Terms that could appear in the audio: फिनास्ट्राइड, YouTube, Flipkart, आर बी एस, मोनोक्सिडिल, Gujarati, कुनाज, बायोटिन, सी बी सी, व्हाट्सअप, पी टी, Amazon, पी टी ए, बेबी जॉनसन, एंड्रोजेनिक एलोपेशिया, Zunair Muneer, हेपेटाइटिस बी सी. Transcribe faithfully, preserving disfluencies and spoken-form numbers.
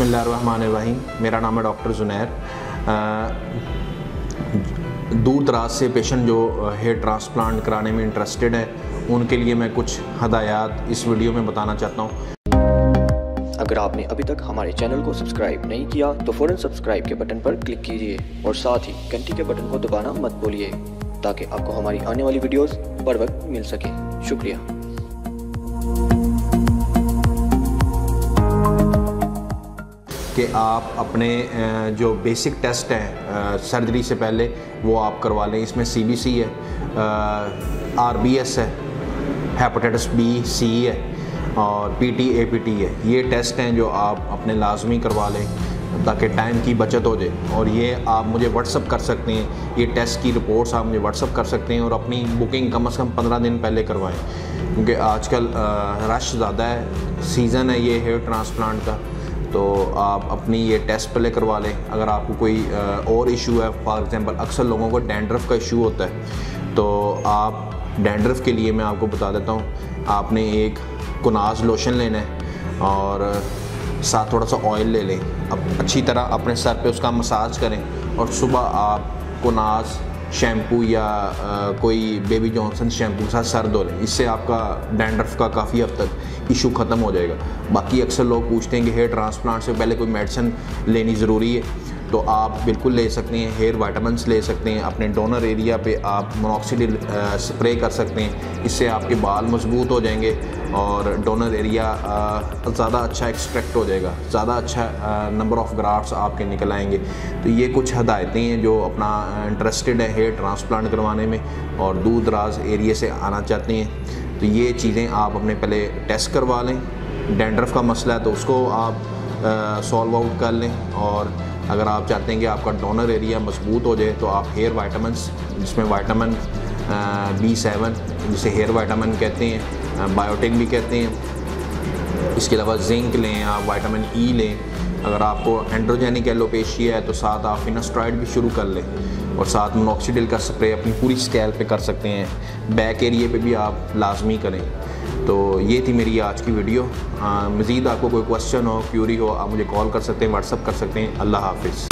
बिस्मिल्लाहिर्रहमानिर्रहीम। मेरा नाम है डॉक्टर ज़ुनैर। दूर दराज से पेशेंट जो हेयर ट्रांसप्लांट कराने में इंटरेस्टेड है उनके लिए मैं कुछ हदायत इस वीडियो में बताना चाहता हूँ। अगर आपने अभी तक हमारे चैनल को सब्सक्राइब नहीं किया तो फ़ौरन सब्सक्राइब के बटन पर क्लिक कीजिए और साथ ही घंटी के बटन को दबाना मत भूलिए ताकि आपको हमारी आने वाली वीडियोस पर वक्त मिल सके। शुक्रिया। कि आप अपने जो बेसिक टेस्ट हैं सर्जरी से पहले वो आप करवा लें। इसमें सी बी सी है, आर बी एस है, हेपेटाइटिस बी सी है और पी टी ए पी टी है। ये टेस्ट हैं जो आप अपने लाजमी करवा लें ताकि टाइम की बचत हो जाए। और ये आप मुझे व्हाट्सअप कर सकते हैं, ये टेस्ट की रिपोर्ट्स आप मुझे व्हाट्सअप कर सकते हैं और अपनी बुकिंग कम से कम पंद्रह दिन पहले करवाएं क्योंकि आजकल रश ज़्यादा है, सीज़न है ये हेयर ट्रांसप्लांट का। तो आप अपनी ये टेस्ट पहले करवा लें। अगर आपको कोई और इशू है, फॉर एग्ज़ाम्पल अक्सर लोगों को डैंड्रफ का इशू होता है, तो आप डैंड्रफ के लिए मैं आपको बता देता हूँ, आपने एक कुनाज लोशन लेना है और साथ थोड़ा सा ऑयल ले लें। अब अच्छी तरह अपने सर पे उसका मसाज करें और सुबह आप कुनाज शैम्पू या आ, कोई बेबी जॉनसन शैम्पू के साथ सर धो लें। इससे आपका डैंड्रफ का काफ़ी हद तक इशू ख़त्म हो जाएगा। बाकी अक्सर लोग पूछते हैं कि हेयर ट्रांसप्लांट से पहले कोई मेडिसिन लेनी ज़रूरी है, तो आप बिल्कुल ले सकते हैं। हेयर वाइटामस ले सकते हैं, अपने डोनर एरिया पे आप मोनोक्सिडिल स्प्रे कर सकते हैं, इससे आपके बाल मजबूत हो जाएंगे और डोनर एरिया ज़्यादा अच्छा एक्सट्रैक्ट हो जाएगा, ज़्यादा अच्छा नंबर ऑफ़ ग्राफ्ट्स आपके निकल आएंगे। तो ये कुछ हदायतें हैं जो अपना इंटरेस्टेड है हेयर ट्रांसप्लांट करवाने में और दूर दराज एरिए से आना चाहते हैं, तो ये चीज़ें आप अपने पहले टेस्ट करवा लें। डैंड्रफ का मसला है तो उसको आप सॉल्व आउट कर लें। और अगर आप चाहते हैं कि आपका डोनर एरिया मजबूत हो जाए तो आप हेयर वाइटामस, जिसमें वाइटामिन बी सेवन जिसे हेयर वाइटामिन कहते हैं, बायोटिन भी कहते हैं, इसके अलावा जिंक लें आप, वाइटामिन ई लें। अगर आपको एंड्रोजेनिक एलोपेशिया है तो साथ आप फिनास्ट्राइड भी शुरू कर लें और साथ मोनोक्सिडिल का स्प्रे अपनी पूरी स्कैल्प पे कर सकते हैं, बैक एरिए पे भी आप लाजमी करें। तो ये थी मेरी आज की वीडियो। आ, मज़ीद आपको कोई क्वेश्चन हो, क्यूरी हो, आप मुझे कॉल कर सकते हैं, व्हाट्सअप कर सकते हैं। अल्लाह हाफिज़।